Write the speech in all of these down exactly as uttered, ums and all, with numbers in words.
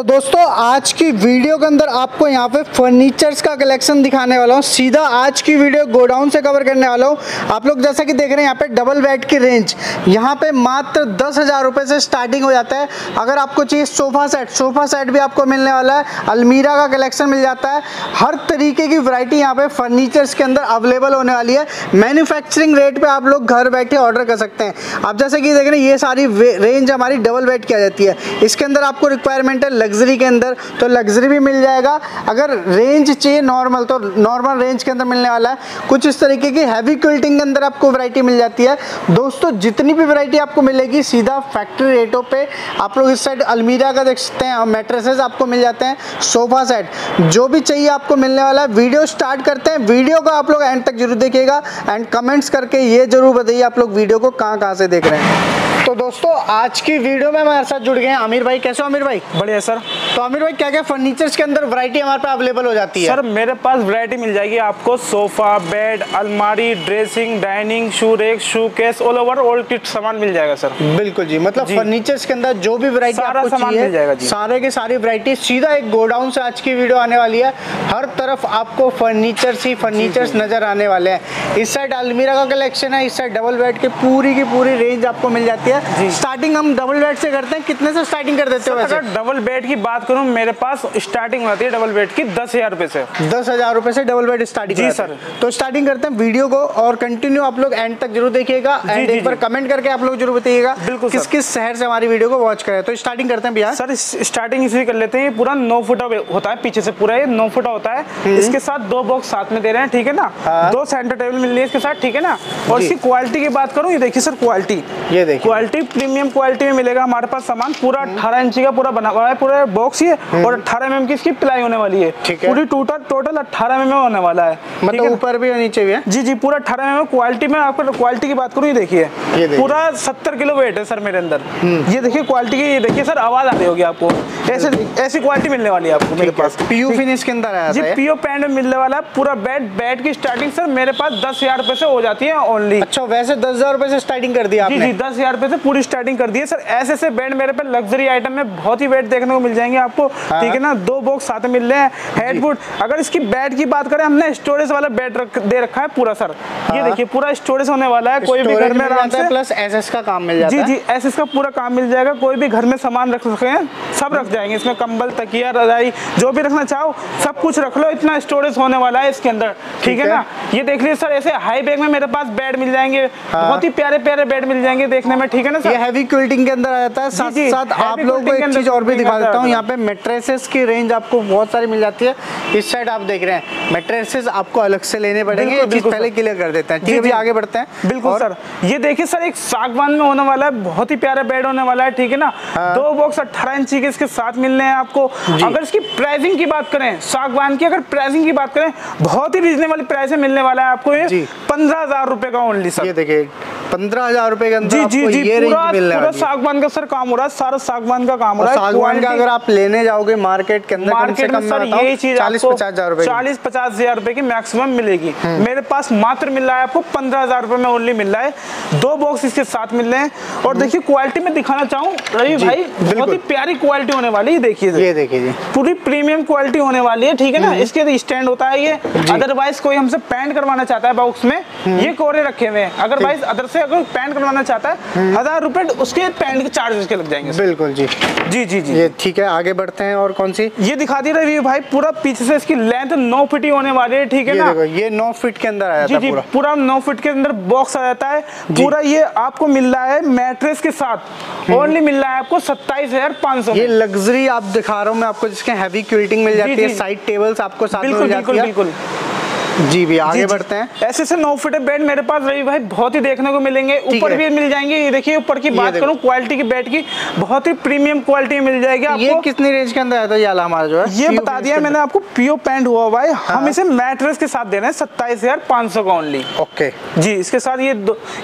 तो दोस्तों आज की वीडियो के अंदर आपको यहाँ पे फर्नीचर्स का कलेक्शन दिखाने वाला हूँ। सीधा आज की वीडियो गोडाउन से कवर करने वाला हूँ। आप लोग जैसा कि देख रहे हैं यहाँ पे डबल बेड की रेंज यहाँ पे मात्र दस हज़ार रुपये से स्टार्टिंग हो जाता है। अगर आपको चाहिए सोफ़ा सेट, सोफ़ा सेट भी आपको मिलने वाला है। अलमीरा का कलेक्शन मिल जाता है। हर तरीके की वैरायटी यहाँ पे फर्नीचर्स के अंदर अवेलेबल होने वाली है। मैन्युफैक्चरिंग रेट पर आप लोग घर बैठे ऑर्डर कर सकते हैं। आप जैसे कि देख रहे हैं ये सारी रेंज हमारी डबल बेड की आ जाती है। इसके अंदर आपको रिक्वायरमेंट है लग्जरी के अंदर, तो लग्जरी भी मिल जाएगा। अगर रेंज चाहिए नॉर्मल, तो नॉर्मल रेंज के अंदर मिलने वाला है। कुछ इस तरीके की हैवी क्विल्टिंग के अंदर आपको वैरायटी मिल जाती है। दोस्तों जितनी भी वैरायटी आपको मिलेगी सीधा फैक्ट्री रेटों पे। आप लोग इस साइड अलमीरा का देख सकते हैं, मैट्रेसेस आपको मिल जाते हैं, सोफा सेट जो भी चाहिए आपको मिलने वाला है। वीडियो स्टार्ट करते हैं। वीडियो को आप लोग एंड तक जरूर देखिएगा एंड कमेंट्स करके ये जरूर बताइए आप लोग वीडियो को कहाँ कहाँ से देख रहे हैं। तो दोस्तों आज की वीडियो में हमारे साथ जुड़ गए हैं आमिर भाई। कैसे हो आमिर भाई? बढ़िया सर। तो आमिर भाई क्या क्या फर्नीचर्स के अंदर वैरायटी हमारे पास अवेलेबल हो जाती है? सर मेरे पास वैरायटी मिल जाएगी आपको सोफा, बेड, अलमारी, dressing, dining, shoe rack, shoe case, all over all kit सामान मिल जाएगा सर। बिल्कुल जी, मतलब फर्नीचर्स के अंदर जो भी वैरायटी आपको चाहिए मिल जाएगा जी। सारे के सारी वैरायटी सीधा एक गोडाउन से आज की वीडियो आने वाली है। हर तरफ आपको फर्नीचर्स ही फर्नीचर्स नजर आने वाले हैं। इस साइड अलमीरा का कलेक्शन है, इस साइड डबल बेड की पूरी की पूरी रेंज आपको मिल जाती है। स्टार्टिंग हम डबल बेड से करते हैं। कितने से स्टार्टिंग कर देते हो? अगर डबल बेड की बात करूं मेरे पास स्टार्टिंग होती है डबल बेड की दस हजार रुपए से। दस हजार रुपए से डबल बेड स्टार्टिंग जी सर। तो स्टार्टिंग करते हैं वीडियो को और कंटिन्यू आप लोग एंड तक जरूर देखिएगा एंड एक बार कमेंट करके आप लोग जरूर बताइएगा किस किस शहर से हमारी वीडियो को वॉच करें। तो स्टार्टिंग करते हैं भैया। सर स्टार्टिंग इसी कर लेते हैं। पूरा नौ फुटा होता है, पीछे से पूरा नौ फुटा होता है। इसके साथ दो बॉक्स साथ में दे रहे हैं, ठीक है ना। दो सेंटर टेबल मिल रही है इसके साथ, ठीक है ना। और इसकी क्वालिटी की बात करूँ, ये देखिए सर क्वालिटी, ये देखिए क्वालिटी प्रीमियम क्वालिटी में मिलेगा हमारे पास सामान। पूरा अठारह इंची का पूरा बना हुआ है, पूरा बॉक्स ही है और अठारह एम एम की इसकी प्लाई होने वाली है। पूरी टोटल टोटल अठारह एम एम होने वाला है, मतलब ऊपर भी होनी चाहिए जी जी। पूरा अठारह एम एम क्वालिटी में। आपको क्वालिटी की बात करूँ, ये देखिए पूरा सत्तर किलो वेट है सर मेरे अंदर। ये देखिए क्वालिटी की, ये देखिए सर आवाज आ रही होगी आपको। ऐसे ऐसी क्वालिटी मिलने वाली है आपको मेरे पास। पीओ फिनिश के अंदर जी पीओ पैंट मिलने वाला है पूरा बेड। बेड की स्टार्टिंग सर मेरे पास दस हजार रुपए से हो जाती है ओनली। अच्छा, वैसे दस हजार रुपए से स्टार्टिंग कर दी आपने? दस हजार रुपए पूरी स्टार्टिंग कर दी है सर। ऐसे ऐसे बेड मेरे पे लग्जरी आइटम में बहुत ही बेड देखने को मिल जाएंगे आपको, ठीक है ना। दो बॉक्स साथ मिल रहे हैं, हेडबोर्ड। अगर इसकी बेड की बात करें, हमने स्टोरेज वाला बेड रख, दे रखा है पूरा सर। ये देखिए पूरा स्टोरेज होने वाला है। कोई भी घर में आराम से प्लस एसएस का काम मिल जाता है जी जी। एसएस का पूरा काम मिल जाएगा। कोई भी घर में सामान रख सकते हैं, सब रख जाएंगे इसमें। कंबल, तकिया, रजाई जो भी रखना चाहो सब कुछ रख लो, इतना स्टोरेज होने वाला है इसके अंदर, ठीक है ना। ये देख लीजिए सर, ऐसे हाई बैग में मेरे पास बेड मिल जाएंगे, बहुत ही प्यारे प्यारे बेड मिल जाएंगे देखने में, ठीक है। ये हैवी क्विल्टिंग के अंदर आ जाता है। साथ साथ आप लोगों को एक चीज और भी दिखा देता हूँ। यहाँ पे मैट्रेसेस की रेंज आपको बहुत सारी मिल जाती है। इस साइड आप देख रहे हैं मैट्रेसेस आपको अलग से लेने पड़ेंगे, ये चीज पहले क्लियर कर देते हैं, ठीक है। आगे बढ़ते हैं। बिल्कुल सर, ये देखिए सर एक सागवान में होने वाला है, बहुत ही प्यारा बेड होने वाला है, ठीक है ना। दो बॉक्स अठारह इंची के इसके साथ मिलने हैं आपको। अगर इसकी प्राइसिंग की बात करें सागवान की, अगर प्राइसिंग की बात करें बहुत ही रीजनेबल प्राइस में मिलने वाला है आपको। ये पंद्रह हजार रुपए का ओनली सर। ये देखिए पंद्रह हजार रुपए के अंदर जी जी जी पूरा सागवान का सर काम हो रहा है, सारा सागवान का काम हो रहा है। सागवान का अगर आप लेने जाओगे मार्केट के अंदर, मार्केट में सर यही चीज चालीस पचास हजार रुपए, चालीस पचास हजार रुपए की मैक्सिमम मिलेगी। मेरे पास मात्र मिल रहा है आपको पंद्रह हजार रुपए में ओनली मिल रहा है। दो बॉक्स इसके साथ मिल रहे हैं। और देखिए क्वालिटी में दिखाना चाहूँ रवि भाई, बहुत ही प्यारी क्वालिटी होने वाली है। देखिए देखिए पूरी प्रीमियम क्वालिटी होने वाली है, ठीक है ना। इसके स्टैंड होता है ये। अदरवाइज कोई हमसे पेंट करवाना चाहता है बॉक्स में, ये कोरे रखे हुए हैं। अदरवाइज अदर से अगर पेंट करवाना चाहता है हजार रुपए उसके पेंट के चार्जेस के लग जाएंगे। बिल्कुल जी जी जी जी ये ठीक है। आगे बढ़ते हैं। और कौन सी ये दिखा दी रवि भाई? पूरा पीछे से इसकी लेंथ नौ फीट ही होने वाली है, ठीक है ना। ये नौ फीट के अंदर आया जी, पूरा नौ फीट के अंदर बॉक्स आ जाता है पूरा। ये आपको मिल रहा है मैट्रेस के साथ ओनली मिल रहा है आपको सत्ताईस हजार पाँच सौ। ये लग्जरी आप दिखा रहा हूँ मैं आपको, जिसके हैवी क्विल्टिंग मिल जाती है, साइड टेबल्स आपको साथ में मिल जाती है। बिल्कुल जी भी आगे जी बढ़ते हैं। ऐसे से नौ फीट बेड मेरे पास रवि भाई बहुत ही देखने को मिलेंगे। ऊपर भी मिल जाएंगे। ये देखिए ऊपर की बात करूं क्वालिटी की बेड की, बहुत ही प्रीमियम क्वालिटी मिल जाएगी आपको। ये कितनी रेंज के अंदर आता है ये वाला हमारा जो है? ये बता दिया मैंने आपको पीओ पैंट हुआ हुआ है। हम इसे मैट्रेस के साथ दे रहे हैं सत्ताईस हजार पाँच सौ का ओनली। ओके जी, इसके साथ ये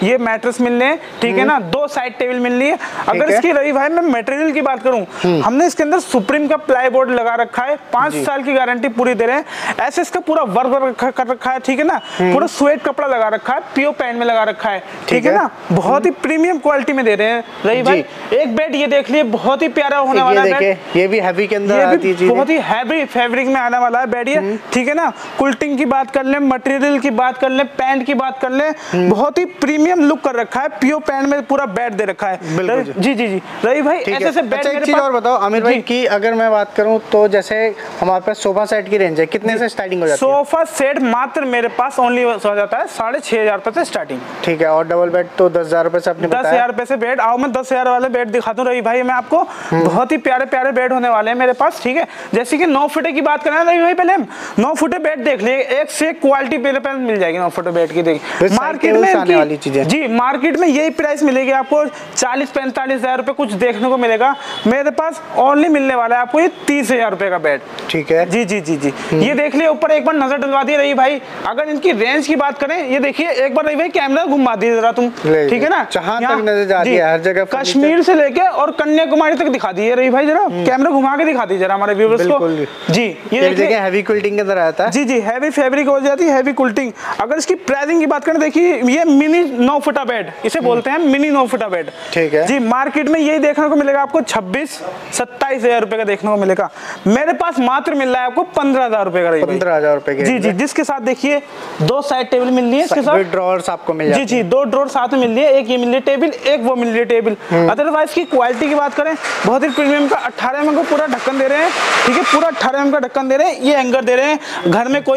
ये मैट्रेस मिल रहे हैं, ठीक है ना। दो साइड टेबल मिल रही है। अगर इसकी रवि भाई मैं मटेरियल की बात करूँ, हमने इसके अंदर सुप्रीम का प्लाई बोर्ड लगा रखा है, पांच साल की गारंटी पूरी दे रहे हैं। ऐसे इसका पूरा वर्क वर्क कर रखा है, ठीक है ना, पूरा स्वेट कपड़ा लगा रखा है, प्योर पैंट में लगा रखा है, ठीक है ना, बहुत ही प्रीमियम क्वालिटी में दे रहे हैं। रही भाई एक बेड ये देख लिए, बहुत ही प्यारा होने वाला है, ये भी हैवी के अंदर आती है, बहुत ही हैवी फैब्रिक में आने वाला है बेड ये, ठीक है ना। कुल्टिंग की बात कर ले, मटेरियल की बात कर ले, पैंट की बात कर ले, बहुत ही प्रीमियम लुक कर रखा है, प्योर पैंट में पूरा बेड दे रखा है। जी जी जी रवि भाई ऐसे ऐसे बेड मेरे पास। और बताओ आमिर भाई की अगर मैं बात करूं तो जैसे हमारे पास सोफा सेट की रेंज है, कितने से स्टार्टिंग हो जाती है? सोफा सेट मात्र मेरे पास ओनली हो जाता है साढ़े छह हजार रुपए से स्टार्टिंग, ठीक है। और डबल बेड तो दस हजार रुपए से आपने बताया, दस हजार रुपए से बेड। आओ मैं दस हजार वाले बेड दिखाता हूँ रवि भाई मैं आपको, बहुत ही प्यारे प्यारे बेड होने वाले हैं मेरे पास, ठीक है। जैसे की नौ फुटे की बात करें रवि भाई, पहले हम नौ फुटे बेड देख लिए, एक से एक क्वालिटी पहले मिल जाएगी नौ फुटे बेड की। देखिए मार्केट में जी मार्केट में यही प्राइस मिलेगी आपको चालीस पैंतालीस हजार रुपए कुछ देखने को मिलेगा, मेरे पास ओनली मिलने वाला है आपको ये तीस हजार रुपए का बेड, ठीक है। जी जी जी जी ये देख लिए, ऊपर एक बार नजर डलवा दी रही भाई। अगर इनकी रेंज की बात करें, ये देखिए एक बार रही भाई कैमरा घुमा दी जरा तुम, ठीक है ना, जहां तक नजर जा रही है हर जगह, कश्मीर से लेके और कन्याकुमारी तक दिखा दी रही भाई, जरा कैमरा घुमा के दिखा दी जरा हमारे व्यूअर्स को। जी ये देखिए हैवी क्विल्टिंग के अंदर आता है, जी जी हैवी फैब्रिक हो जाती है, हैवी क्विल्टिंग। अगर इसकी प्राइसिंग की बात करें, देखिए ये मिनी नौ फुटा बेड, इसे बोलते हैं मिनी नौ फुटा बेड, ठीक है जी। मार्केट में यही देखने को मिलेगा आपको छब्बीस सत्ताईस हजार रुपए का देखने को मिलेगा, मेरे पास मात्र मिल रहा है आपको पंद्रह हजार रुपए का, पंद्रह हजार रुपए का जी जी। जिसके साथ देखिए दो साइड टेबल मिल रही है, इसके साथ ड्रॉअर्स आपको मिल जाते हैं, जी जी दो ड्रॉअर साथ में मिल रही है, एक ये मिल रही टेबल, एक वो मिल रही टेबल। अदरवाइज की क्वालिटी की बात करें बहुत ही प्रीमियम का, अट्ठारह एम एम का पूरा ढक्कन दे रहे हैं, ठीक है, पूरा अट्ठारह एम एम का ढक्कन दे रहे हैं, ये एंकर दे रहे हैं। घर में कोई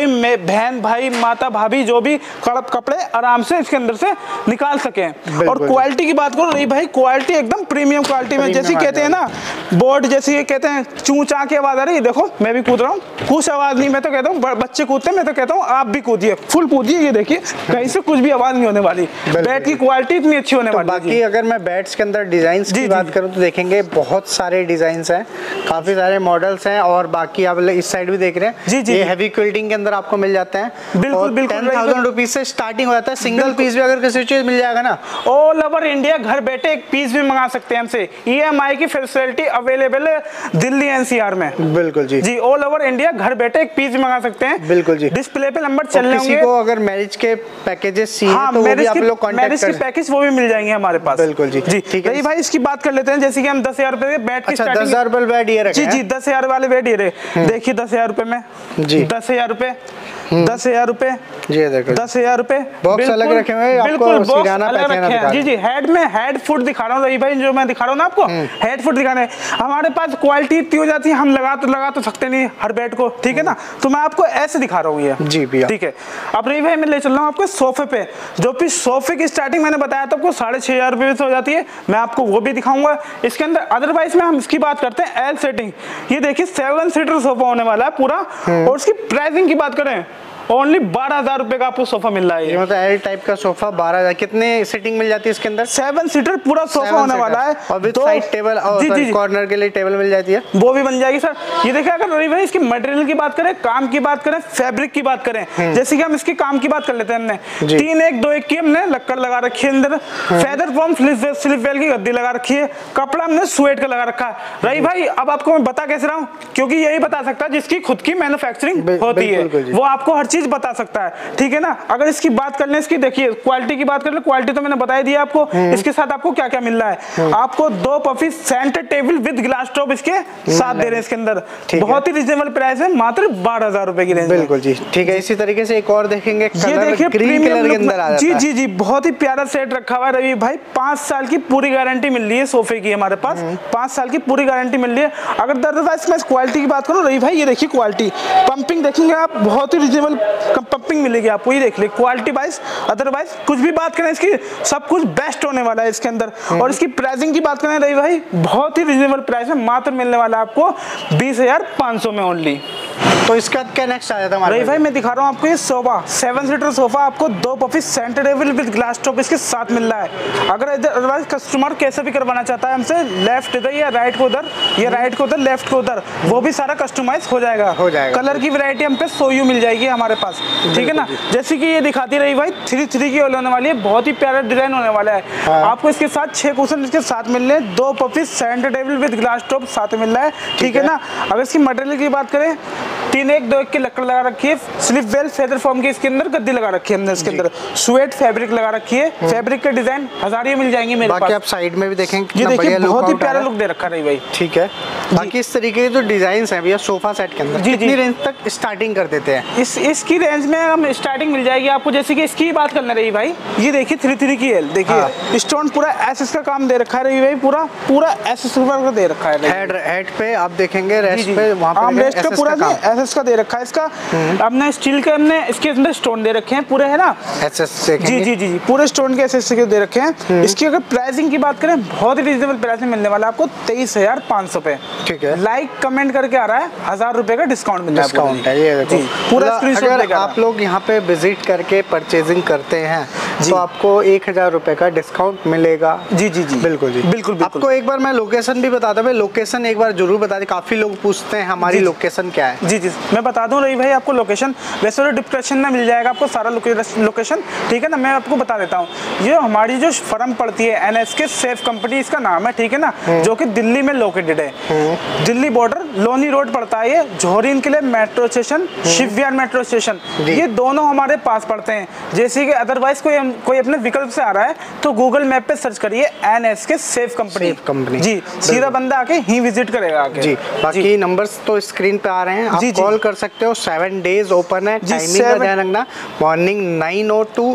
बहन भाई माता भाभी जो भी कड़प कपड़े आराम से इसके अंदर से निकाल सके। और क्वालिटी की बात करो रही भाई, क्वालिटी एकदम प्रीमियम क्वालिटी में, जैसे कहते हैं ना बोर्ड, जैसे कहते हैं चू चा की आवाज आ रही है, देखो मैं भी कूद रहा हूँ, कुछ आवाज नहीं, मैं तो कहता हूँ बच्चे कूदते, मैं तो कहता हूँ आप भी कूदिए, फुल कूदिए, ये देखिए कहीं से कुछ भी आवाज नहीं होने वाली, बेड की क्वालिटी इतनी अच्छी होने वाली। बाकी अगर मैं बेड्स के अंदर डिजाइन की बात करूँ तो देखेंगे बहुत सारे डिजाइन है, काफी सारे मॉडल्स है, और बाकी आप इस साइड भी देख रहे हैं जी जी हैवी क्विल्टिंग के अंदर आपको मिल जाते हैं, बिल्कुल बिल्कुल थाउजेंड रुपीज से स्टार्टिंग हो जाता है। सिंगल पीस भी अगर किसी चीज मिल जाएगा ना, ऑल ओवर इंडिया घर बैठे एक पीस भी मंगा सकते हैं हमसे, ईएमआई की फैसिलिटी अवेलेबल है दिल्ली एनसीआर में, बिल्कुल जी जी ऑल ओवर इंडिया घर बैठे एक पीस भी मंगा सकते हैं, बिल्कुल जी। डिस्प्ले पे नंबर चल रहे होंगे, किसी को अगर मैरिज के पैकेजेस चाहिए तो वो भी आप लोग कांटेक्ट कर, मैरिज के पैकेज वो भी मिल जाएंगे हमारे पास, बिल्कुल जी जी ठीक है। रही भाई इसकी बात कर लेते हैं, जैसे कि हम दस हजार रुपए बेड की स्टार्टिंग, दस हजार रुपए बेड ये रखे हैं जी जी, दस हजार वाले बेड ये रहे, देखिए दस हजार रुपए में जी, दस हजार रुपए दस हजार रुपए जी, देखो दस हजार रुपए बॉक्स अलग रखे हुए हैं, बिल्कुल बॉक्स अलग रखे हैं जी जी। हेड में हेड फुट दिखा रहा हूँ रही भाई, जो मैं दिखा रहा हूँ ना आपको हेड फुट दिखाने, हमारे पास क्वालिटी इतनी हो जाती है, हम लगा तो लगा तो सकते नहीं हर बेड को, ठीक है ना, तो मैं आपको ऐसे दिखा रहा हूँ ये जी भैया, ठीक है। अब रही भाई मैं ले चल रहा हूँ आपको सोफे पे, जो कि सोफे की स्टार्टिंग मैंने बताया था आपको साढ़े छह हजार रुपये से हो जाती है, मैं आपको वो भी दिखाऊंगा इसके अंदर। अदरवाइज में हम इसकी बात करते हैं एल सेटिंग, ये देखिए सेवन सीटर सोफा होने वाला है पूरा, और उसकी प्राइसिंग की बात करें ओनली बारह हजार रुपए का आपको सोफा मिल रहा है, मतलब एल टाइप का सोफा बारह हजार। कितने सीटिंग मिल जाती है इसके अंदर? सेवन सीटर पूरा सोफा होने वाला है, और विद साइड टेबल और कॉर्नर के लिए टेबल मिल जाती है, वो भी बन जाएगी सर। ये देखिए अगर रवि भाई इसकी मटेरियल की बात करें, काम की बात करें, फैब्रिक की बात करें, जैसे कि हम इसके काम की बात कर लेते हैं, हमने तीन एक दो एक की हमने लक्कड़ लगा रखी है अंदर, फैदर फॉर्म स्लिप वेल की गद्दी लगा रखी है, कपड़ा हमने स्वेट का लगा रखा है। रवि भाई अब आपको मैं बता कैसे रहा हूँ, क्योंकि यही बता सकता है जिसकी खुद की मैन्युफैक्चरिंग होती है, वो आपको हर बता सकता है, ठीक है ना। अगर इसकी बात कर लें, इसकी देखिए क्वालिटी की बात कर लें, क्वालिटी तो मैंने बताई दी आपको, इसके साथ आपको क्या क्या मिल रहा है, आपको दो puffy centre table with glass top इसके साथ दे रहे हैं इसके अंदर, बहुत ही रीजनेबल प्राइस है, मात्र बारह हजार रुपए की रेंज, बिल्कुल जी ठीक है। इसी तरीके से एक और देखेंगे, ये देखिए ग्रीन कलर के अंदर आ जाता है जी जी जी, बहुत ही प्यारा सेट रखा हुआ है रवि भाई, पांच साल की पूरी गारंटी मिल रही है सोफे की, हमारे पास पांच साल की पूरी गारंटी मिल रही है। अगर दरअसल क्वालिटी की बात करूँ रवि भाई, ये देखिए क्वालिटी पंपिंग देखेंगे आप, बहुत ही रीजनेबल पंपिंग मिलेगी आपको, ये देख ले क्वालिटी वाइज। अदरवाइज कुछ भी बात करें इसकी, सब कुछ बेस्ट होने वाला है इसके अंदर। और इसकी प्राइसिंग की बात करें रही भाई, बहुत ही रिजनेबल प्राइस में मात्र मिलने वाला है आपको बीस हजार पाँच सौ में ओनली। तो इसका क्या नेक्स्ट आ जाता है रही भाई, मैं दिखा रहा हूँ आपको ये सोफा, सेवन सीटर सोफा आपको दो puffy centre table with glass top इसके साथ मिल रहा है। अगर अदरवाइज कस्टमर कैसे भी करवाना चाहता है हमसे, लेफ्ट इधर या राइट को उधर, या राइट को उधर लेफ्ट को उधर, वो भी सारा कस्टमाइज हो जाएगा हो जाएगा कलर की वैरायटी हम पे सोयू मिल जाएगी हमारे पास, ठीक है ना। जैसे कि ये दिखाती रही भाई, थ्री थ्री की होने वाली है, बहुत ही प्यारा डिजाइन होने वाला है। आपको इसके साथ छह कुशन इसके साथ मिल रहे हैं, दो puffy centre table with glass top साथ मिल रहा है, ठीक है ना। अगर इसकी मटेरियल की बात करें, तीन एक दो एक की लकड़ लगा रखी है, स्लिप वेल फेदर फॉर्म की इसके अंदर गद्दी लगा रखी है हमने, इसके अंदर स्वेट फैब्रिक लगा रखी है, फैब्रिक के डिजाइन हजारियां मिल जाएंगे मेरे पास। बाकी आप साइड में भी देखेंगे, ये देखिए बहुत ही प्यारा लुक दे रखा है भाई, ठीक है। बाकी इस तरीके के जो डिजाइंस हैं भैया सोफा सेट के अंदर, कितनी रेंज तक स्टार्टिंग कर देते हैं? इस इसकी रेंज में हम स्टार्टिंग मिल जाएगी आपको, जैसे कि इसकी बात करना रही भाई, ये देखिए थ्री थ्री की एल, देखिए स्टोन पूरा एसएस का काम दे रखा है रही भाई, पूरा पूरा एसएस का दे रखा है। हेड हेड पे आप देखेंगे रेस्ट पे वहां पे रेस्ट का पूरा एसएस का दे रखा है इसका, हमने स्टील के हमने इसके अंदर स्टोन दे रखे हैं पूरे, है ना, एसएस से। जी जी जी पूरे स्टोन के एसएस के दे रखे हैं। इसकी अगर प्राइसिंग की बात करें बहुत ही रीजनेबल प्राइस में मिलने वाला आपको तेईस हजार पाँच सौ पे, ठीक है। लाइक कमेंट करके आ रहा है हजार रुपए का डिस्काउंट मिल रहा है, ये देखो पूरा स्क्रीनशॉट। अगर आप लोग यहाँ पे विजिट करके परचेजिंग करते हैं तो आपको एक हजार रुपए का डिस्काउंट मिलेगा। जी जी जी बिल्कुल जी बिल्कुल। आपको एक बार मैं लोकेशन भी बताता हूँ, लोकेशन एक बार जरूर बता दें, काफी लोग पूछते हैं हमारी लोकेशन क्या है। जी जी मैं बता दूँ रही भाई आपको लोकेशन, वैसे तो डिस्क्रिप्शन में मिल जाएगा आपको सारा लोकेशन, ठीक है ना। मैं आपको बता देता हूँ, ये हमारी जो फर्म पड़ती है एनएसके सेफ कंपनी इसका नाम है, ठीक है ना, जो कि दिल्ली में लोकेटेड है, दिल्ली बॉर्डर लोनी रोड पड़ता है, झोरीन के लिए metro station, Shiv Vihar metro station, ये दोनों हमारे पास पड़ते हैं। जैसे कि अदरवाइज कोई कोई अपने विकल्प से आ रहा है तो गूगल मैप पे सर्च करिए एनएसके सेफ कंपनी कंपनी जी, सीधा बंदा आके ही विजिट करेगा आके। जी बाकी नंबर्स तो स्क्रीन पे आ रहे हैं, आप कॉल कर सकते हो। सेवन डेज ओपन है, टाइमिंग का ध्यान रखना, morning nine o to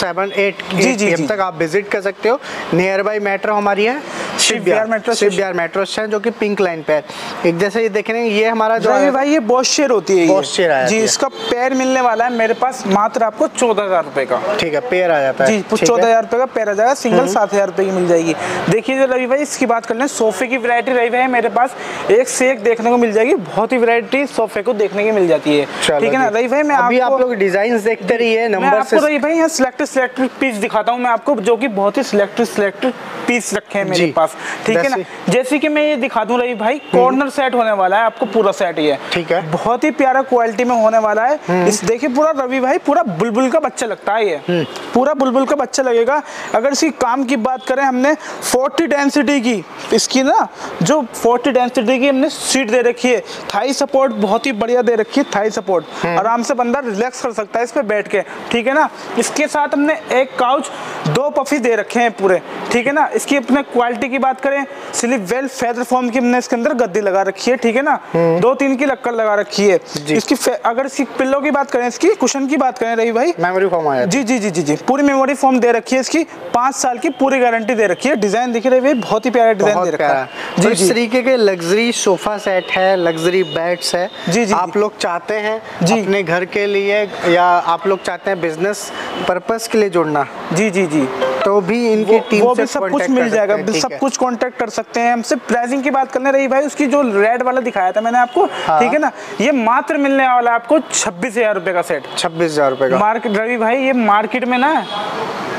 seven eight PM तक आप विजिट कर सकते हो। नियर बाई मेट्रो हमारी है Shiv Vihar metro, Shiv Vihar metro station जो कि पिंक लाइन पे है। एक जैसे ये देख रहे हैं ये हमारा जो है भाई, ये बॉस शेयर होती है, बॉस शेयर है जी, इसका पेयर मिलने वाला है मेरे पास मात्र आपको चौदह हजार रुपए का, ठीक है, पेयर आ जाता है। जी चौदह हजार रुपए का पेयर आ जाएगा, सिंगल सात हजार रुपए की मिल जाएगी। देखिए जो रवि भाई इसकी बात कर लें, सोफे की वैरायटी रही है मेरे पास एक से एक देखने को मिल जाएगी, बहुत ही वैरायटी सोफे को देखने की मिल जाती है, ठीक है ना रवि भाई। मैं अभी आप लोग डिजाइन देखते रहिए, नंबर आपको रवि भाई यहाँ सिलेक्टेड सिलेक्टेड पीस दिखाता हूँ मैं आपको, जो की बहुत ही सिलेक्टेड सिलेक्टेड पीस रखे हैं मेरे पास, ठीक है ना। जैसे कि मैं ये दिखा दूं रही भाई, कॉर्नर सेट होने वाला है आपको पूरा सेट, ये ठीक है, बहुत ही प्यारा क्वालिटी में होने वाला है। इस देखिए पूरा रवि भाई पूरा बुलबुल का बच्चा लगता है, ये पूरा बुलबुल का बच्चा लगेगा। अगर इसकी काम की बात करें हमने फोर्टी डेंसिटी की, इसकी ना जो फोर्टी डेंसिटी की हमने सीट दे रखी है, थाई सपोर्ट बहुत ही बढ़िया दे रखी है, थाई सपोर्ट आराम से बंदा रिलैक्स कर सकता है इस पर बैठ के, ठीक है ना। इसके साथ हमने एक काउच दो पफी दे रखे हैं पूरे, ठीक है ना। इसकी अपने क्वालिटी की बात करें, स्लिप वेल फेदर फॉर्म की हमने इसके अंदर गद्दी लगा रखी है, ठीक है ना, दो तीन की लक्कड़ लगा रखी है। इसकी अगर इसकी पिल्लो की बात करें, इसकी कुशन की बात करें रही भाई, मेमोरी फॉर्म आया, जी जी जी जी जी पूरी मेमोरी फॉर्म दे रखी है, इसकी पांच साल की पूरी गारंटी दे रखी है। डिजाइन दिख रही है बहुत ही प्यारा डिजाइन दे रखा है, जिस तरीके के लग्जरी सोफा सेट है, लग्जरी बेड्स है। जी जी आप लोग चाहते हैं अपने घर के लिए या आप लोग चाहते हैं बिजनेस पर्पस के लिए जोड़ना, जी जी जी तो भी इनकी टीम से सब कुछ मिल जाएगा, सब कुछ कांटेक्ट कर सकते हैं हमसे। प्राइसिंग की बात करने रही भाई, उसकी जो रेड वाला दिखाया था मैंने आपको, ठीक है ना, ये मात्र मिलने वाला आपको छब्बीस हजार रुपए का सेट, छब्बीस हजार रुपए का मार्केट रवि भाई, ये मार्केट में ना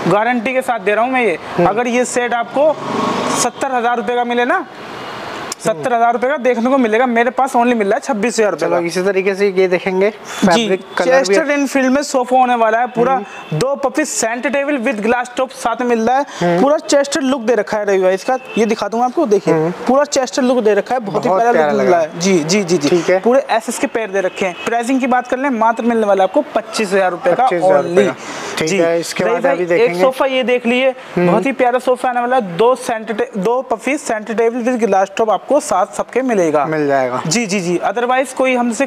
गारंटी के साथ दे रहा हूँ मैं, ये अगर ये सेट आपको सत्तर हजार रुपए का मिले ना, सत्तर हजार रुपए का देखने को मिलेगा, मेरे पास ओनली मिल रहा है छब्बीस हजार रुपए का। इसी तरीके से ये देखेंगे फैब्रिक कलर भी है, एनफील्ड में सोफा होने वाला है पूरा, दो puffy centre table with glass top साथ में मिल रहा है, पूरा चेस्टेड लुक दे रखा है रवि भाई इसका, ये दिखा दूंगा आपको, देखिए पूरा चेस्टेड लुक दे रखा है, बहुत ही प्यारा लुक है। जी जी जी जी पूरे एसएस के पैर दे रखे हैं। प्राइसिंग की बात कर ले, मात्र मिलने वाला आपको पच्चीस हजार रुपए का ओनली, ठीक है। इसके बाद अभी देखेंगे एक सोफा, ये देख लीजिए बहुत ही प्यारा सोफा आने वाला है, दो सेंटर दो puffy centre table with glass top आपको साथ सबके मिलेगा, मिल जाएगा। जी जी जी अदरवाइज कोई हमसे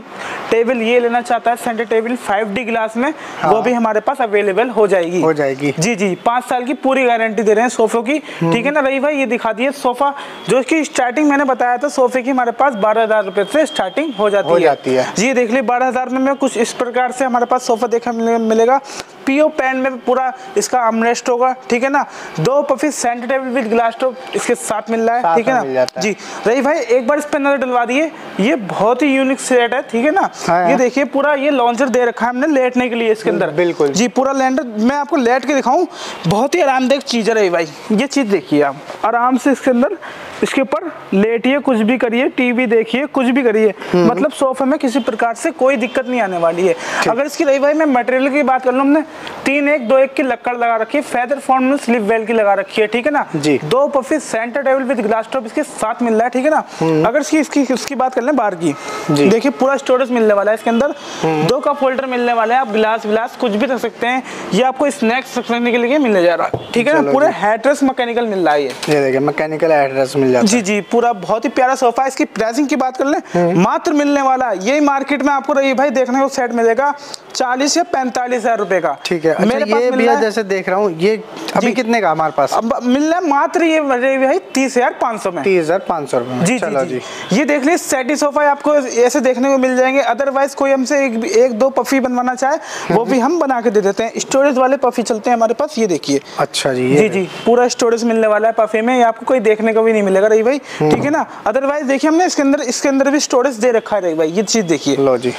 टेबल ये लेना चाहता है centre table five D glass में, हाँ। वो भी हमारे पास अवेलेबल हो जाएगी हो जाएगी जी जी पांच साल की पूरी गारंटी दे रहे हैं सोफों की, ठीक है ना रही भाई। ये दिखा दिए सोफा जो इसकी स्टार्टिंग मैंने बताया था, सोफे की हमारे पास बारह हजार रुपए से स्टार्टिंग हो जाती हो है, जाती है। जी देख ली बारह हजार में कुछ इस प्रकार से हमारे पास सोफा देखने मिलेगा, पीओ पैन में पूरा इसका आर्मरेस्ट होगा, ठीक है ना, दो puffy centre table with glass top इसके साथ मिल रहा है, ठीक है ना जी। रही भाई एक बार इस पे नजर डलवा दिए, ये बहुत ही यूनिक सेट है, ठीक है ना। ये देखिए पूरा ये लॉन्जर दे रखा है हमने लेटने के लिए इसके अंदर, बिल्कुल जी पूरा लैंडर मैं आपको लेट के दिखाऊं, बहुत ही आरामदायक चीज है रही भाई। ये चीज देखिए आप आराम से इसके अंदर, इसके ऊपर लेटिए, कुछ भी करिए, टीवी देखिए, कुछ भी करिए, मतलब सोफे में किसी प्रकार से कोई दिक्कत नहीं आने वाली है। अगर इसकी रही भाई मैं मटेरियल की बात कर लूं, हमने तीन एक दो एक की लक्कड़ लगा रखी है, फेदर फॉर्म में स्लिप वेल की लगा रखी है, ठीक है ना, दो puffy centre table with glass top इसके साथ मिल रहा है, ठीक है ना। अगर इसकी इसकी इसकी बात कर लें बाहर की, देखिए पूरा स्टोरेज मिलने वाला है इसके अंदर, दो कप होल्डर मिलने वाला है, आप गिलास विलास कुछ भी रख सकते हैं, ये आपको स्नैक्स रखने के लिए मिलने जा रहा है, ठीक है ना। पूरा हेडरेस्ट मैकेनिकल मिल रहा है, ये देखिए मैकेनिकल हेडरेस्ट मिल जाता है जी जी, पूरा बहुत ही प्यारा सोफा है। इसकी प्राइसिंग की बात कर लें मात्र मिलने वाला है, यही मार्केट में आपको रही भाई देखने को सेट मिलेगा चालीस या पैंतालीस हजार रुपए का, ठीक है। मेरे पास भैया जैसे देख रहा हूँ ये अभी कितने का हमारे पास मिल रहा है, मात्र ये भाई तीस हजार पाँच सौ में, तीस हजार पाँच सौ रुपए जी जी जी। ये देख लीजिए सेटिसफाई आपको ऐसे देखने को मिल जाएंगे। अदरवाइज कोई हमसे एक, एक दो पफी बनवाना चाहे वो भी हम बना के दे देते हैं, स्टोरेज वाले पफी चलते हैं हमारे पास, ये देखिए। अच्छा जी जी जी, पूरा स्टोरेज मिलने वाला है पफी में, आपको कोई देखने को भी नहीं मिलेगा रही भाई, ठीक है ना। अदरवाइज देखिए हमने इसके अंदर इसके अंदर भी स्टोरेज दे रखा है रही भाई, ये चीज देखिए, लो जी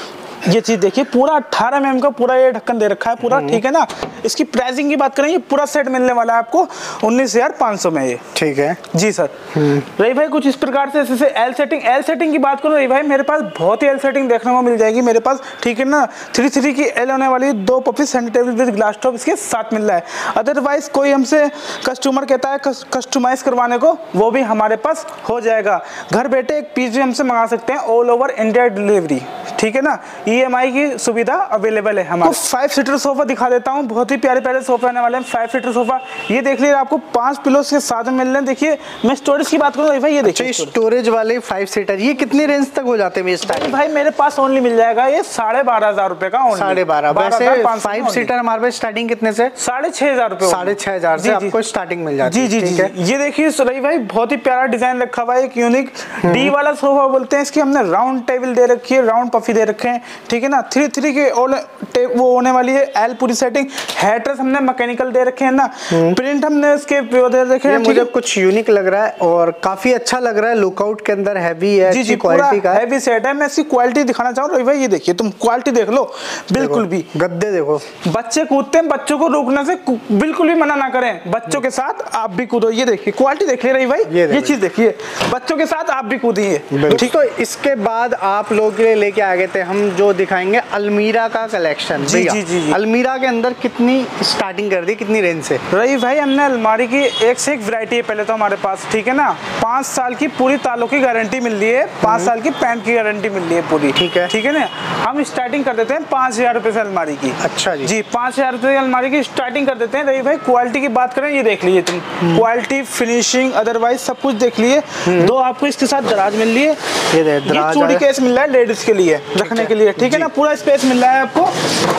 ये चीज देखिए पूरा अठारह एम एम का पूरा ये ढक्कन दे रखा है पूरा, ठीक है ना। इसकी प्राइसिंग की बात करें पूरा सेट मिलने वाला है आपको उन्नीस हजार पाँच सौ में ये, ठीक है जी सर। रही भाई कुछ इस प्रकार से जैसे एल सेटिंग एल सेटिंग की बात करूँ रही भाई, मेरे पास बहुत ही एल सेटिंग देखने को मिल जाएगी मेरे पास, ठीक है ना। थ्री थ्री की एल होने वाली, दो puffy centre table with glass top इसके साथ मिल रहा है। अदरवाइज कोई हमसे कस्टमर कहता है कस्टमाइज करवाने को, वो भी हमारे पास हो जाएगा। घर बैठे एक पीस भी हमसे मंगा सकते हैं, ऑल ओवर इंडिया डिलीवरी, ठीक है ना। ई एम आई की सुविधा अवेलेबल है हमारे। तो फाइव सीटर सोफा दिखा देता हूँ, बहुत ही प्यारे प्यारे सोफा आने वाले हैं। फाइव सीटर सोफा ये देख लीजिए, आपको पांच पिलोस के साथ मिल रहे हैं। देखिए मैं स्टोरेज की बात करूँ भाई, ये देखिए स्टोरेज वाले फाइव सीटर ये कितने रेंज तक हो जाते हैं इस टाइम भाई? मेरे पास ओनली मिल जाएगा ये साढ़े बारह हजार रुपए का, साढ़े बारह फाइव सीटर हमारे पास स्टार्टिंग कितने से? साढ़े छह हजार रुपए, साढ़े छह हजार से आपको स्टार्टिंग मिल जाती है जी जी। ये देखिए रही भाई बहुत ही प्यारा डिजाइन रखा हुआ है, एक यूनिक डी वाला सोफा बोलते हैं इसकी। हमने राउंड टेबल दे रखी है, राउंड पफी दे रखे हैं, ठीक है ना। थ्री थ्री के ऑल वो होने वाली है एल पूरी सेटिंग, हेडरेस्ट हमने मैकेनिकल दे रखे हैं ना, प्रिंट हमने इसके दे रखे हैं। मुझे कुछ यूनिक लग रहा है और काफी अच्छा लग रहा है, लुकआउट के अंदर हैवी है, अच्छी क्वालिटी का हैवी सेट है। मैं इसकी क्वालिटी दिखाना चाहूँ रवि भाई, ये देखिए तुम क्वालिटी देख लो, बिल्कुल भी गद्दे देखो, बच्चे कूदते हैं, बच्चों को रोकने से बिल्कुल भी मना ना करें, बच्चों के साथ आप भी कूदो। ये देखिए क्वालिटी देखिए रही भाई, ये चीज देखिए, बच्चों के साथ आप भी कूदिए, ठीक है। इसके बाद आप लोग लेके आ गए थे हम जो दिखाएंगे अलमीरा का कलेक्शन जी जी जी जी। अलमीरा के अंदर कितनी स्टार्टिंग कर दी, कितनी रेंज से रही भाई? हमने अलमारी की एक से एक वैरायटी है पहले तो हमारे पास, ठीक है ना। पाँच साल की पूरी तालों की गारंटी मिल रही है, पाँच साल की पैंट की गारंटी मिल रही है पूरी, ठीक है ठीक है ना। हम स्टार्टिंग कर देते हैं पाँच हजार रुपये से अलमारी की। अच्छा जी जी, पाँच हजार रुपये अलमारी की स्टार्टिंग कर देते हैं रही भाई। क्वालिटी की बात करें, ये देख लीजिए तुम, क्वालिटी फिनिशिंग अदरवाइज सब कुछ देख लीजिए। दो आपको इसके साथ दराज मिल रही है, चूड़ी केस मिल रहा है लेडीज के लिए रखने के लिए, ठीक है ना। पूरा स्पेस मिल रहा है आपको,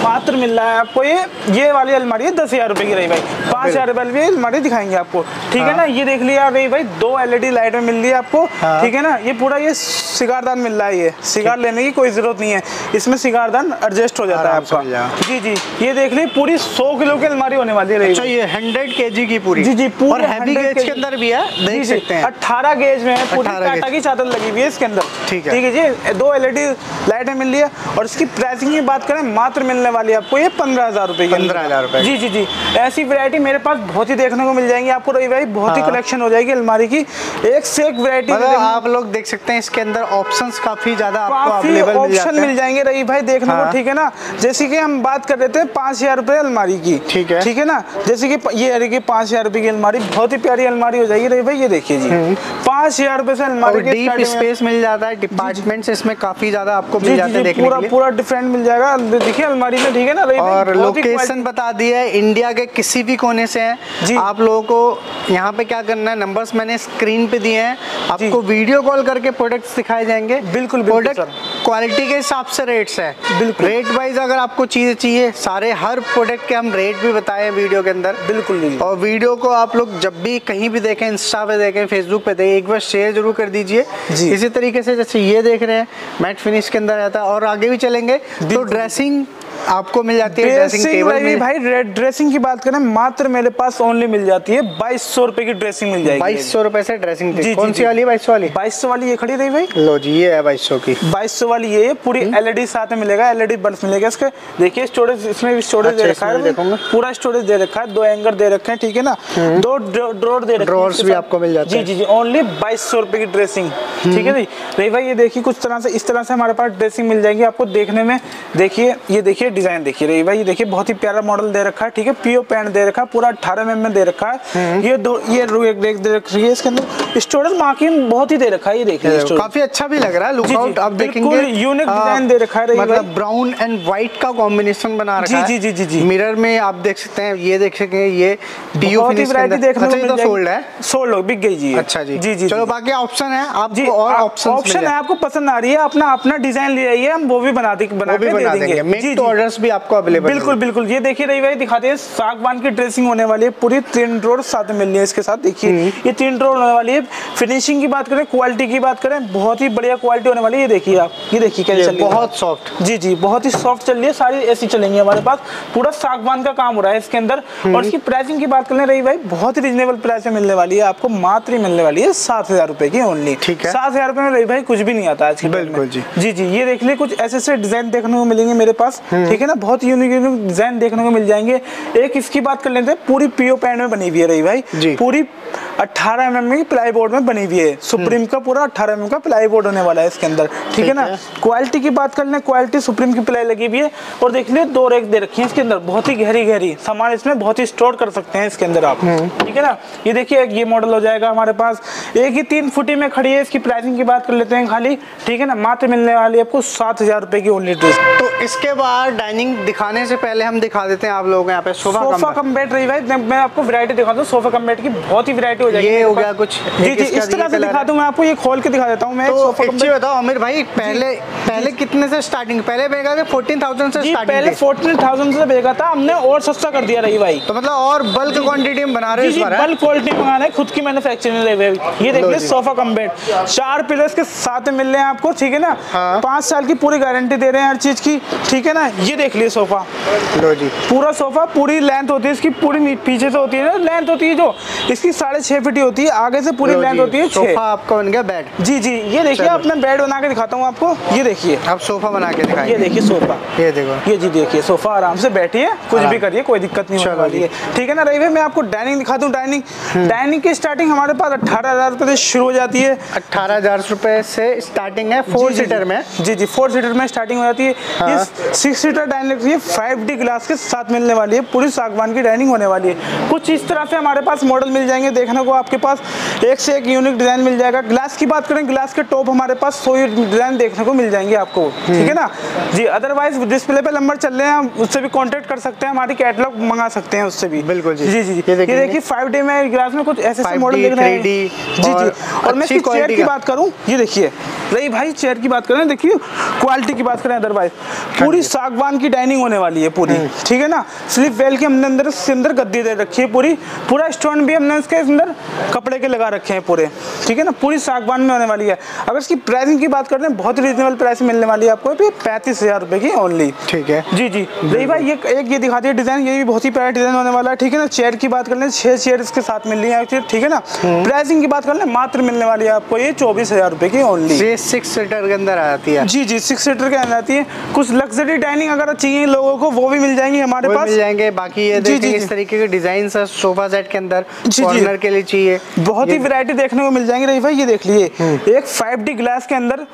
मात्र मिल रहा है आपको ये ये वाली अलमारी है दस हजार रुपए की रही भाई। पाँच हजार रुपए अलमारी दिखाएंगे आपको, ठीक है ना। ये देख लिया रही भाई, दो एलईडी लाइट में मिल रही है आपको, ठीक है ना। ये पूरा ये सिगारदान मिल रहा है, ये सिगार लेने की कोई जरूरत नहीं है, इसमें सिगारदान एडजस्ट हो जाता है आपका जी जी। ये देख ली पूरी सौ किलो की अलमारी होने वाली रही है, ये हंड्रेड के जी की पूरी जी जी, पूरी हैवी गेज के अंदर भी है जी, अट्ठारह गेज में पूरी कांटा की चादर लगी हुई है इसके अंदर, ठीक है जी। दो एलईडी लाइट मिल रही है और इसकी प्राइसिंग की बात करें मात्र मिलने वाली है आपको ये पंद्रह हजार रुपए की, पंद्रह हजार रुपए जी जी जी। ऐसी वैरायटी मेरे पास बहुत ही देखने को मिल जाएंगी आपको रवि भाई, बहुत ही कलेक्शन हो जाएगी अलमारी की, एक से एक वैरायटी आप लोग देख सकते हैं। इसके अंदर ऑप्शंस काफी ज्यादा आपको ऑप्शन मिल जाएंगे रवि भाई देखने को, ठीक है ना। जैसे की हम बात कर रहे थे पाँच हजार रुपए अलमारी की, ठीक है ठीक है ना। जैसे की ये पाँच हजार रुपए की अलमारी बहुत ही प्यारी अलमारी हो जाएगी रवि भाई, ये देखिए जी पाँच हजार रुपए से अलमारी डीप स्पेस मिल जाता है, डिपार्टमेंट्स इसमें काफी ज्यादा आपको मिल जाते हैं देखने के लिए, पूरा पूरा डिफरेंट मिल जाएगा देखिए अलमारी में, ठीक है ना। और लोकेशन बता दी है, इंडिया के किसी भी कोने से है। आप लोगों को यहाँ पे क्या करना है, नंबर्स मैंने स्क्रीन पे दिए हैं, आपको वीडियो कॉल करके प्रोडक्ट्स दिखाए जाएंगे, बिल्कुल प्रोडक्ट क्वालिटी के हिसाब से रेट्स है, बिल्कुल रेट वाइज। अगर आपको चीजें चाहिए सारे हर प्रोडक्ट के हम रेट भी बताए वीडियो के अंदर, बिल्कुल। और वीडियो को आप लोग जब भी कहीं भी देखें, इंस्टा पे देखें, फेसबुक पे देखें, एक बार शेयर जरूर कर दीजिए। इसी तरीके से जैसे ये देख रहे हैं मैट फिनिश के अंदर रहता है, और आगे भी चलेंगे तो ड्रेसिंग आपको मिल जाती है, ड्रेसिंग टेबल में भाई। रेड ड्रेसिंग की बात करें मात्र मेरे पास ओनली मिल जाती है बाईस सौ रुपए की ड्रेसिंग मिल जाएगी, बाईस सौ रुपए से ड्रेसिंग। कौन सी वाली? बाईस सौ वाली, बाईस सौ वाली ये खड़ी रही भाई, लो जी ये है बाईस सौ की, बाईस सौ वाली ये पूरी एलईडी साथ में मिलेगा, एलईडी बल्ब मिलेगा इसके। देखिए स्टोरेज इसमें भी स्टोरेज दे रखा है, पूरा स्टोरेज दे रखा है, दो एंगर दे रखे हैं, ठीक है ना। दो ड्रॉर दे रखे भी आपको मिल जाती है जी जी जी, ओनली बाईस सौ रुपए की ड्रेसिंग, ठीक है रही भाई। ये देखिए कुछ तरह से इस तरह से हमारे पास ड्रेसिंग मिल जाएगी आपको देखने में। देखिए ये देखिए डिजाइन देखिए रही भाई, ये देखिए बहुत ही प्यारा मॉडल दे रखा है, ठीक है। पीओ पैंट दे रखा है, पूरा अठारह एम एम दे रखा है। ये दो ये दे रखी है, इसके अंदर स्टोरेज मार्किंग बहुत ही दे रखा है, ये देखिए काफी अच्छा भी लग रहा है। लुक आउट आप देखेंगे यूनिक डिजाइन दे रखा है, मतलब ब्राउन एंड व्हाइट का कॉम्बिनेशन बना रखा है। जी जी जी जी मिरर में आप देख सकते हैं, ये देख सकते हैं, ये डीयू फिनिश के अंदर। अच्छा ये तो सोल्ड है, सोल्ड हो बिक गई जी। अच्छा जी जी जी चलो बाकी ऑप्शन है आपको, और ऑप्शन ऑप्शन है आपको पसंद आ रही है, अपना अपना डिजाइन ले आइए, हम वो भी बना दे बना के दे देंगे। मेक टू ऑर्डर्स भी आपको अवेलेबल है, बिल्कुल बिल्कुल। ये देखिए रही भाई दिखाते हैं, सागवान की ड्रेसिंग होने वाली है, पूरी तीन ड्रॉर साथ में मिलनी है इसके साथ। देखिए ये तीन ड्रॉर होने वाली है। फिनिशिंग की बात करें, क्वालिटी की बात करें, बहुत ही बढ़िया क्वालिटी होने वाली है। ये देखिए आप, ये देखिए कैसे बहुत सॉफ्ट, जी जी बहुत ही सॉफ्ट चल रही है। सारी ऐसी चलेंगी हमारे पास, पूरा सागवान का काम हो रहा है इसके अंदर। और इसकी प्राइसिंग की बात कर रही भाई, बहुत ही रीजनेबल प्राइस में मिलने वाली है आपको, मात्र ही मिलने वाली है सात हजार रुपए की ओनली। सात हजार रुपए में रही भाई कुछ भी नहीं आता आज के डेट में। जी जी जी ये देख लिए, कुछ ऐसे ऐसे डिजाइन देखने को मिलेंगे मेरे पास, ठीक है ना। बहुत यूनिक यूनिक डिजाइन देखने को मिल जाएंगे। एक इसकी बात कर लेते हैं, पूरी पीओ पैंट में बनी हुई है रही भाई, पूरी अठारह एम एम की प्लाई बोर्ड में बनी हुई है। सुप्रीम का पूरा अठारह एम एम का प्लाई बोर्ड होने वाला है इसके अंदर, ठीक है ना। क्वालिटी की बात कर लें, क्वालिटी सुप्रीम की प्लाई लगी हुई है। और देख लिए दो रेक दे रखी है इसके अंदर, बहुत ही गहरी गहरी सामान इसमें बहुत ही स्टोर कर सकते हैं इसके अंदर आप, ठीक है ना। ये देखिए ये मॉडल हो जाएगा हमारे पास, एक ही तीन फुटी में खड़ी है। इसकी प्राइसिंग की बात कर लेते हैं खाली, ठीक है ना, मात्र मिलने वाली है आपको सात हजार रुपए की ओनली ड्रेस। तो इसके बाद डाइनिंग दिखाने से पहले हम दिखा देते हैं आप लोगों को यहाँ पे सोफा कम बेड। रही भाई मैं आपको वैरायटी दिखाता हूँ, सोफा कम बेड की बहुत ही वैरायटी हो जाएगी। ये हो गया कुछ, जी जी इस तरह से दिखा दूँ मैं आपको, ये खोल के दिखा देता हूँ मैं। बताओ आमिर भाई, पहले पहले कितने से स्टार्टिंग? पहले बेगा था फोर्टीन थाउजेंड से, पहले फोर्टीन थाउजेंड से बेगा था, हमने और सस्ता कर दिया रही भाई। तो मतलब और बल्क क्वांटिटी में बना रहे, बल्क क्वालिटी मंगाना है, खुद की मैन्युफैक्चरिंग। ये देख ले सोफा कम बेड, चार पिलर्स के साथ मिल रहे हैं आपको, ठीक है ना। पांच साल की पूरी गारंटी दे रहे हैं हर चीज की, ठीक है ना। ये देख लिए सोफा, लो जी पूरा सोफा, पूरी लेंथ होती है इसकी, पूरी पीछे से होती है ना लेंथ होती है जो इसकी साढ़े छह फीट होती है, आगे से पूरी लेंथ होती है। सोफा आपका बन गया बेड। जी जी ये देखिए आप, मैं बेड बना के दिखाता हूँ आपको। ये देखिए आप सोफा बना के दिखाइए, ये देखिए सोफा, ये देखो ये जी देखिए सोफा, आराम से बैठिए, कुछ भी करिए, कोई दिक्कत नहीं होने वाली है, ठीक है ना। रही भाई मैं आपको डाइनिंग दिखाता हूँ। डाइनिंग डाइनिंग की स्टार्टिंग हमारे पास अठारह हजार रुपए से शुरू हो जाती है। अठारह हजार रुपए से स्टार्टिंग है, फोर सीटर में। जी जी फोर सीटर में स्टार्टिंग हो जाती है। ये सिक्स सीटर डाइनिंग ये फाइव डी ग्लास के साथ मिलने वाली है, पूरी सागवान की डाइनिंग होने वाली है। कुछ इस तरह से हमारे पास मॉडल मिल जाएंगे देखने को, आपके पास एक से एक यूनिक डिजाइन मिल जाएगा। ग्लास की बात करें, ग्लास के टॉप हमारे पास सौ डिजाइन देखने को मिल जाएंगे आपको, ठीक है ना जी। अदरवाइज डिस्प्ले पे नंबर चल रहे हैं, उससे भी कॉन्टेक्ट कर सकते हैं, हमारी कैटलॉग मंगा सकते हैं उससे भी, बिल्कुल जी जी जी। ये देखिए फाइव डी में ग्लास में कुछ ऐसे ऐसे मॉडल मिल रहे हैं, जी जी। और मैं इसकी चेयर की बात करूं, ये देखिए रही भाई चेयर की बात करें, देखिए क्वालिटी की बात करें, अदरवाइज पूरी सागवान की डाइनिंग होने वाली है पूरी, ठीक है ना। स्लिप वेल के हमने अंदर इसके अंदर गद्दी दे रखी है पूरी, पूरा स्टोन भी हमने इसके अंदर कपड़े के लगा रखे हैं पूरे, ठीक है ना, पूरी सागवान में होने वाली है। अगर इसकी प्राइसिंग की बात करें, बहुत रीजनेबल प्राइस मिलने वाली है आपको, पैंतीस हजार रुपए की ओनली, ठीक है जी जी। रही भाई ये एक ये दिखाती है डिजाइन, ये भी बहुत ही प्यारा डिजाइन होने वाला है, ठीक है ना। चेयर की बात कर लें, छह चेयर इसके साथ मिल रही है, ठीक है ना। प्राइसिंग की बात कर लें, मात्र मिलने वाली है आपको ये चौबीस हजार रुपए की ओनली। ये सिक्स सीटर के अंदर आ जाती है, जी जी सिक्स सीटर के अंदर आती है। कुछ लग्जरी डाइनिंग अगर चाहिए लोगों को, वो भी मिल जाएंगी हमारे पास, मिल जाएंगे। बाकी ये देखिए इस तरीके के डिजाइन है सोफा सेट के अंदर, कॉर्नर के लिए चाहिए, बहुत ही वैरायटी देखने को मिल जाएंगी। रही भाई ये देख लीजिए एक फाइव डी ग्लास के अंदर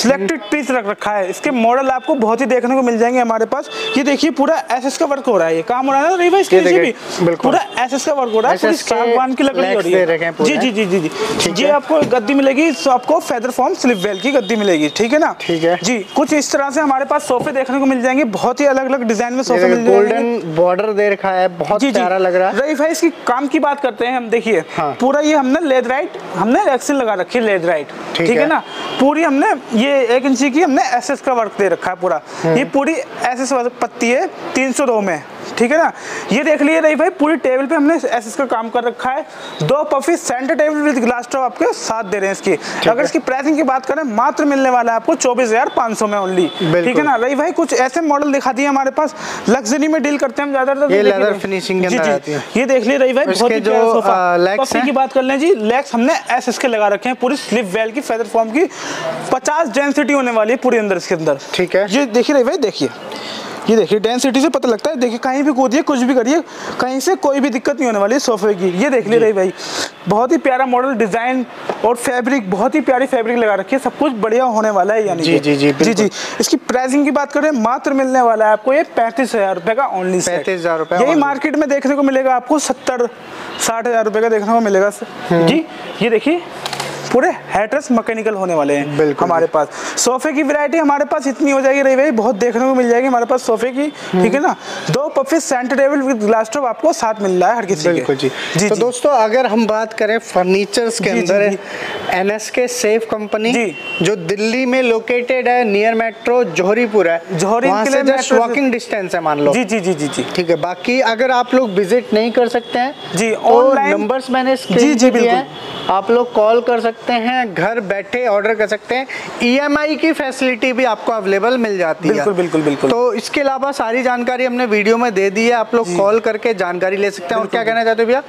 सिलेक्टेड पीस रख रखा है, इसके मॉडल आपको बहुत ही देखने को मिल जाएंगे हमारे पास। ये देखिए पूरा एसएस का वर्क हो रहा है, ये काम हो रहा है ना रही भाई, इसके नीचे भी पूरा एसएस का वर्क हो रहा है, पूरी सागवान की लकड़ी हो रही है, जी जी जी जी जी। ये आपको गद्दी मिलेगी, आपको फेदर फॉर्म स्लिप वेल की गद्दी मिलेगी, ठीक है ना, ठीक है जी। कुछ इस तरह से हमारे पास सोफे देखने को मिल जाएंगे, बहुत ही अलग अलग डिजाइन में सोफे मिल जाएंगे। गोल्डन बॉर्डर दे रखा है, बहुत प्यारा लग रहा है। रही भाई इसकी काम की बात करते हैं हम, देखिए पूरा ये हमने लेदराइट हमने एक्सेल लगा रखी है, लेदराइट, ठीक है ना। पूरी हमने ये एक इंची की हमने एसएस का वर्क दे रखा है पूरा, ये पूरी एसएस पत्ती है तीन सौ रो में, ठीक है ना। ये देख लिए रही भाई पूरी टेबल पे हमने एसएस का काम कर रखा है। दो puffy centre table with glass top आपके साथ दे रहे हैं इसकी। अगर इसकी प्राइसिंग की बात करें, मात्र मिलने वाला है आपको चौबीस हजार पाँच सौ में ओनली, ठीक है ना। रही भाई कुछ ऐसे मॉडल दिखा दिए हमारे पास, लग्जरी में डील करते हैं हम ज्यादातर। ये देख लिए रही भाई बहुत की बात कर लें जी, लेग्स हमने एसएस के लगा रखे हैं, पूरी स्लिप वेल की फेदर फॉर्म की, पचास डेंसिटी होने वाली है पूरी अंदर इसके अंदर, ठीक है। ये देखिए रही भाई देखिए ये देखिए डेंसिटी से पता लगता है। देखिए कहीं भी कूदिए, कुछ भी करिए, कहीं से कोई भी दिक्कत नहीं होने वाली सोफे की। ये देख ले रही भाई, बहुत ही प्यारा मॉडल, डिजाइन और फैब्रिक बहुत ही प्यारी फैब्रिक लगा रखी है, सब कुछ बढ़िया होने वाला है। यानी जी जी जी जी जी इसकी प्राइसिंग की बात करें, मात्र मिलने वाला है आपको ये पैंतीस हजार रुपए का ओनली। पैंतीस हजार रुपए यही मार्केट में देखने को मिलेगा आपको सत्तर साठ हजार रुपए का देखने को मिलेगा जी। ये देखिए पूरे हेडरेस्ट मैकेनिकल होने वाले हैं हमारे पास। सोफे की वैरायटी हमारे पास इतनी हो जाएगी रही भाई, बहुत देखने को मिल जाएगी हमारे पास सोफे की, ठीक है ना। दो puffy centre table with glass top आपको साथ मिल रहा है हर किसी के। जी जी तो दोस्तों अगर हम बात करें फर्नीचर्स के अंदर, एनएसके सेफ कंपनी जो दिल्ली में लोकेटेड है, near metro Johripura, walking distance है मान लो। जी जी जी जी जी ठीक है। बाकी अगर आप लोग विजिट नहीं कर सकते हैं जी, ऑनलाइन नंबर्स मैंने स्क्रीन पे दिए हैं, आप लोग कॉल कर सकते हैं, घर बैठे ऑर्डर कर सकते हैं। ईएमआई की फैसिलिटी भी आपको अवेलेबल मिल जाती है। बिल्कुल बिल्कुल बिल्कुल। तो इसके अलावा सारी जानकारी हमने वीडियो में दे दी है, आप लोग कॉल करके जानकारी ले सकते हैं। और क्या कहना चाहते हो भैया?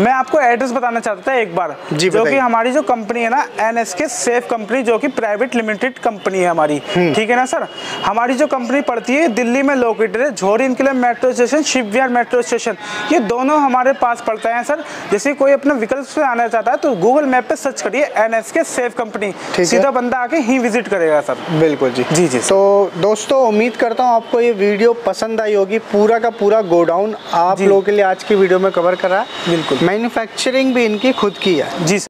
मैं आपको एड्रेस बताना चाहता हूं एक बार जी, जो कि हमारी जो कंपनी है ना एनएसके सेफ कंपनी, जो कि प्राइवेट लिमिटेड कंपनी है हमारी, ठीक है ना सर। हमारी जो कंपनी पड़ती है दिल्ली में लोकेटेड है, Johri इनकिला metro station, Shiv Vihar metro station, ये दोनों हमारे पास पड़ता है सर। जैसे कोई अपने विकल्प से आना चाहता है तो गूगल मैप पे सर्च करिए एनएसके सेफ कंपनी, सीधा बंदा आके ही विजिट करेगा सर। बिल्कुल जी जी जी। तो दोस्तों उम्मीद करता हूँ आपको ये वीडियो पसंद आई होगी। पूरा का पूरा गोडाउन आप लोगों के लिए आज की वीडियो में कवर करा है। बिल्कुल मैन्युफैक्चरिंग भी इनकी खुद की है जी।